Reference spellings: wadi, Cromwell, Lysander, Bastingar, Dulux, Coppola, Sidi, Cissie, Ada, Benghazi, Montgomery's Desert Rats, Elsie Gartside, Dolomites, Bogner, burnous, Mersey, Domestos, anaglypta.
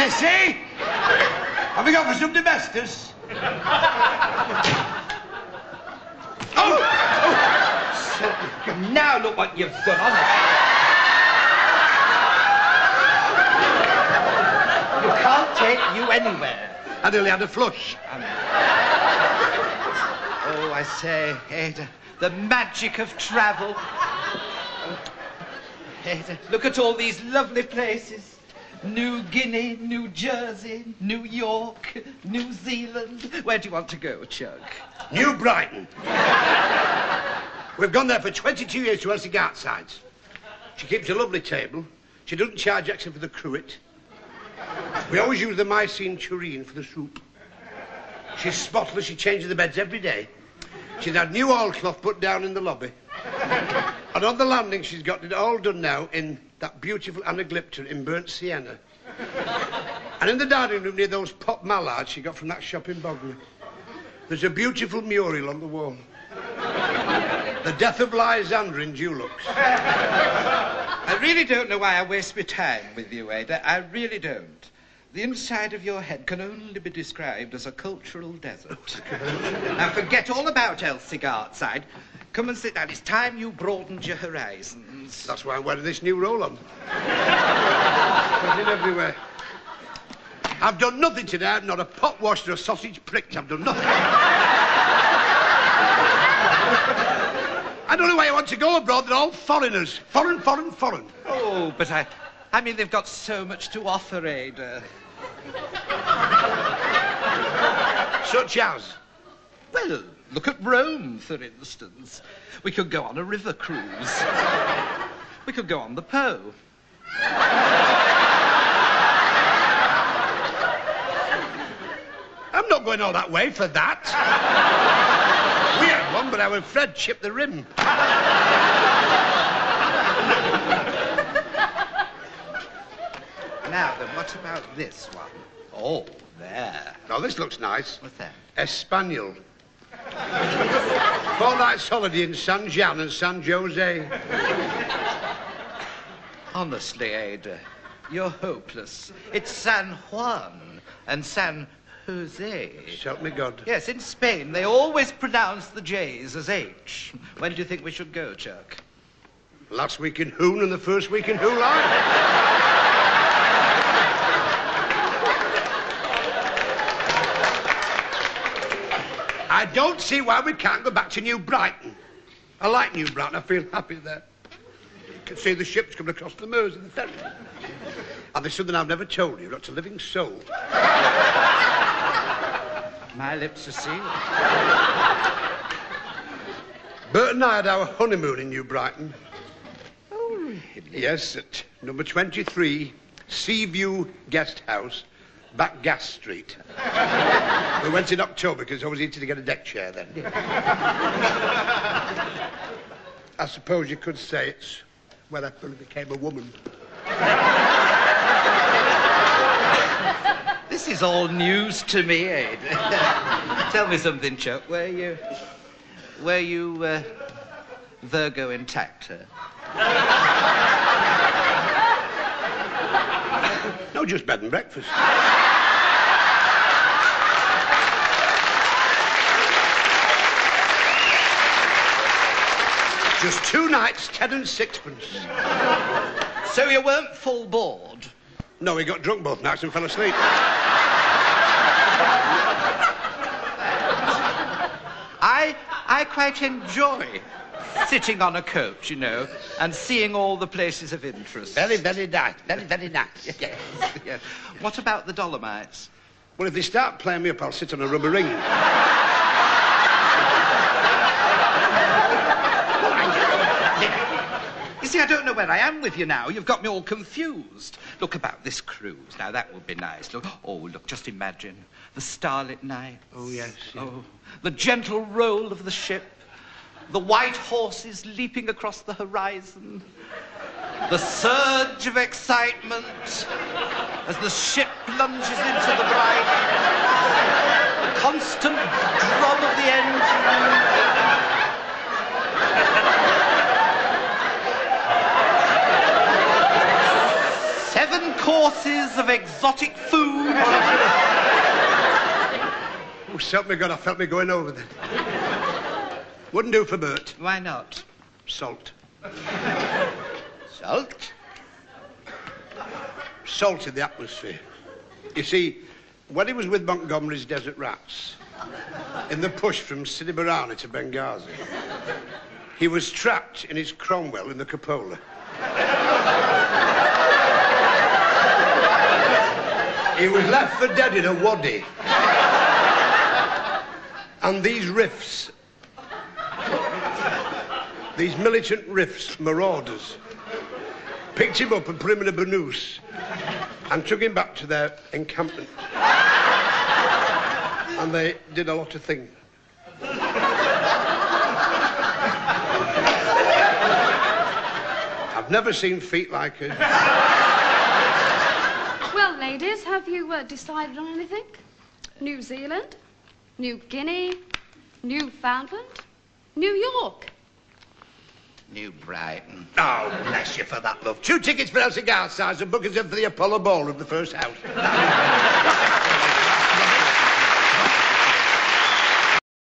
Sissy! Have we got for some domestos? Oh! So, now look what you've done, honestly. You can't take you anywhere. I nearly had a flush. Oh, I say, Ada, the magic of travel. Ada, look at all these lovely places. New Guinea, New Jersey, New York, New Zealand. Where do you want to go, Chuck? New Brighton. We've gone there for 22 years to Elsie Gartside's. She keeps a lovely table. She doesn't charge extra for the cruet. We always use the mycene tureen for the soup. She's spotless. She changes the beds every day. She's had new oilcloth put down in the lobby. And on the landing, she's got it all done now in that beautiful anaglypta in burnt sienna. And in the dining room near those pot mallards she got from that shop in Bogner, there's a beautiful mural on the wall. The death of Lysander in Dulux. I really don't know why I waste my time with you, Ada. I really don't. The inside of your head can only be described as a cultural desert. Now, forget all about Elsie Gartside. Come and sit down. It's time you broadened your horizons. That's why I'm wearing this new roll-on. Put it everywhere. I've done nothing today. I'm not a pot washed or a sausage pricked. I've done nothing. I don't know why you want to go abroad. They're all foreigners. Foreign, foreign, foreign. Oh, but I mean, they've got so much to offer, Ada. Such as? Well, look at Rome, for instance. We could go on a river cruise. We could go on the Po. I'm not going all that way for that. We had one, but our Fred chipped the rim. Now, then, what about this one? Oh, there. Now, this looks nice. What's that? Espanol. 4 nights holiday in San Juan and San Jose. Honestly, Ada, you're hopeless. It's San Juan and San Jose. Help me God. Yes, in Spain, they always pronounce the J's as H. When do you think we should go, Chuck? Last week in Hoon and the first week in July. I don't see why we can't go back to New Brighton. I like New Brighton. I feel happy there. You can see the ships coming across the Mersey in the ferry. And there's something I've never told you. You're not a living soul. My lips are sealed. Bert and I had our honeymoon in New Brighton. Oh, really? Yes, at number 23, Seaview Guest House. Back Gas Street. We went in October because it was always easy to get a deck chair then. I suppose you could say it's where I fully became a woman. This is all news to me, Ada. Tell me something, Chuck. Were you Virgo intacta? No, just bed and breakfast. Just 2 nights, 10 and 6pence. So you weren't full board? No, we got drunk both nights and fell asleep. I quite enjoy sitting on a coach, you know, and seeing all the places of interest. Very, very nice. Very, very nice. Yes. Yes. Yes. What about the Dolomites? Well, if they start playing me up, I'll sit on a rubber ring. You see, I don't know where I am with you now. You've got me all confused. Look about this cruise. Now, that would be nice. Look, oh, look, just imagine. The starlit nights. Oh, yes. Yeah. Oh, the gentle roll of the ship. The white horses leaping across the horizon. The surge of excitement as the ship plunges into the brine. The constant drum of the engine. Seven 7 courses of exotic food. Oh, help me God, I felt me going over that. Wouldn't do for Bert. Why not? Salt. Salt? Salt in the atmosphere. You see, when he was with Montgomery's Desert Rats, in the push from Sidi to Benghazi, he was trapped in his Cromwell in the Coppola. He was left for dead in a wadi. And these rifts, these militant rifts, marauders, picked him up and put him in a burnous and took him back to their encampment. And they did a lot of things. I've never seen feet like it. Well, ladies, have you decided on anything? New Zealand? New Guinea? Newfoundland? New York? New Brighton. Oh, bless you for that, love. 2 tickets for Elsie Gartside and bookings in for the Apollo Ball of the first house.